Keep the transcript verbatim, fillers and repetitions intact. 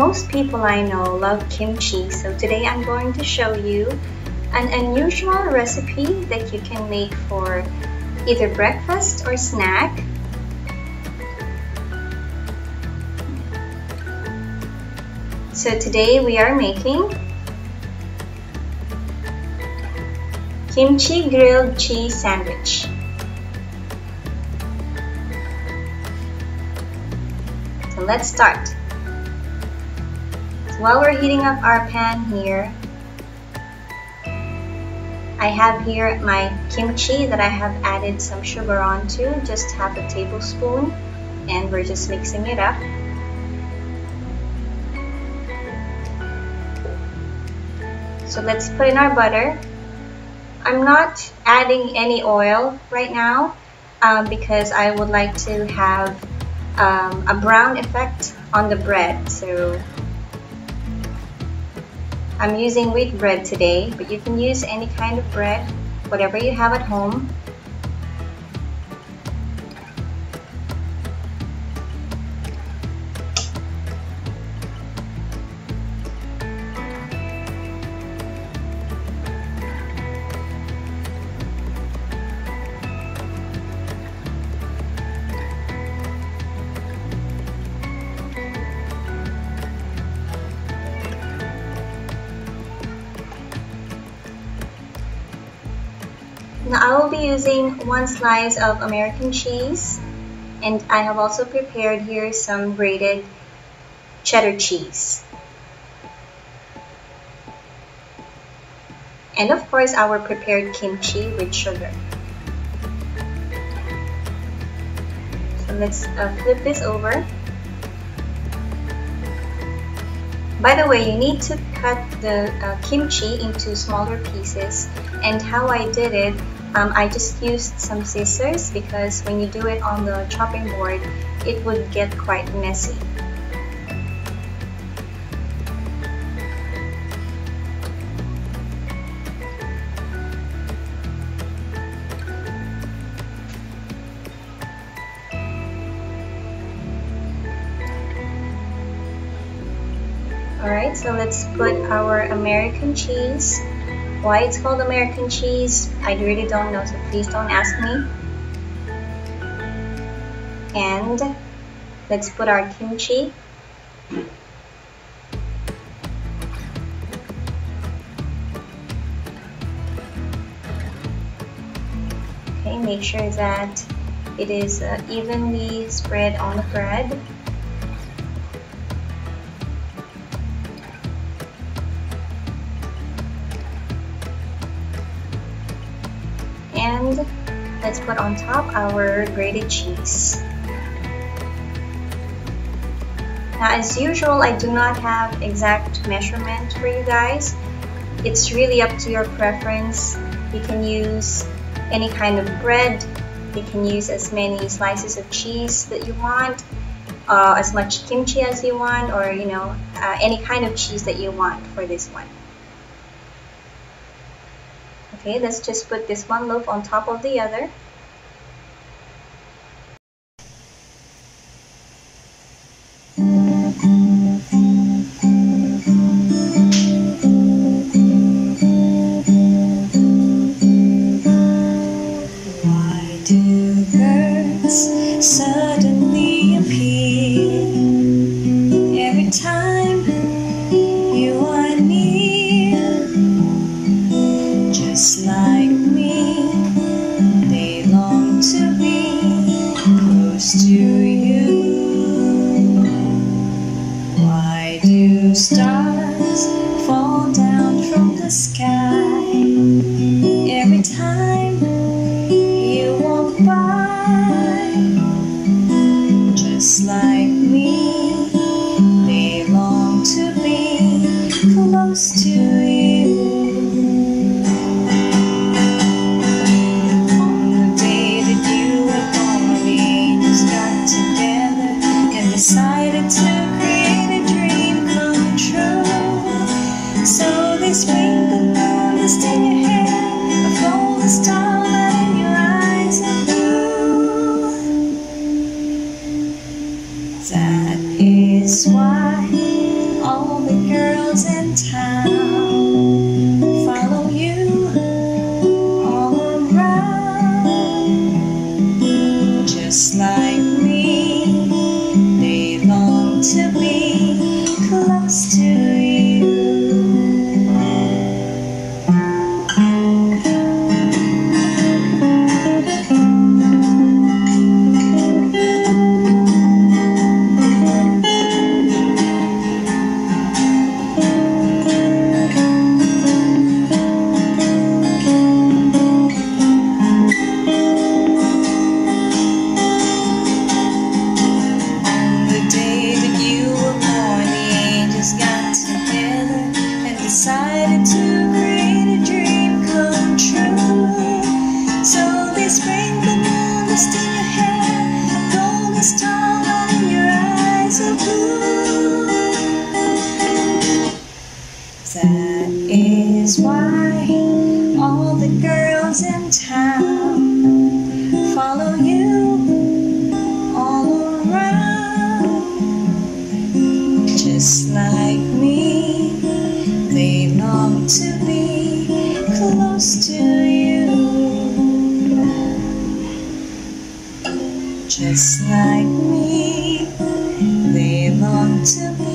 Most people I know love kimchi, so today I'm going to show you an unusual recipe that you can make for either breakfast or snack. So today we are making kimchi grilled cheese sandwich. So let's start. So while we're heating up our pan here, I have here my kimchi that I have added some sugar onto, just half a tablespoon, and we're just mixing it up. So let's put in our butter. I'm not adding any oil right now um, because I would like to have um, a brown effect on the bread. So I'm using wheat bread today, but you can use any kind of bread, whatever you have at home. Now I will be using one slice of American cheese, and I have also prepared here some grated cheddar cheese. And of course our prepared kimchi with sugar. So let's uh, flip this over. By the way, you need to cut the uh, kimchi into smaller pieces, and how I did it, um, I just used some scissors because when you do it on the chopping board, it would get quite messy. Alright, so let's put our American cheese. Why it's called American cheese, I really don't know, so please don't ask me. And let's put our kimchi. Okay, make sure that it is uh, evenly spread on the bread. And let's put on top our grated cheese. Now, as usual, I do not have exact measurement for you guys. It's really up to your preference. You can use any kind of bread. You can use as many slices of cheese that you want, uh, as much kimchi as you want, or you know, uh, any kind of cheese that you want for this one. Okay, let's just put this one loaf on top of the other. Why do birds suddenly appear every time you are near? Just like me, they long to be close to you. Why do stars fall down from the sky every time you walk by? Just like me, they long to be close to you. Decided to create a dream come true. So they swing the lowest in your hair, a golden starlight in your eyes and blue. That is why just like me. They long to be close to you. Decided to create a dream come true. So they sprinkled the moon dust in your hair, a golden star light in your eyes of blue. That is why all the girls in town follow you all around, just like me. They long to be close to you, just like me. They long to be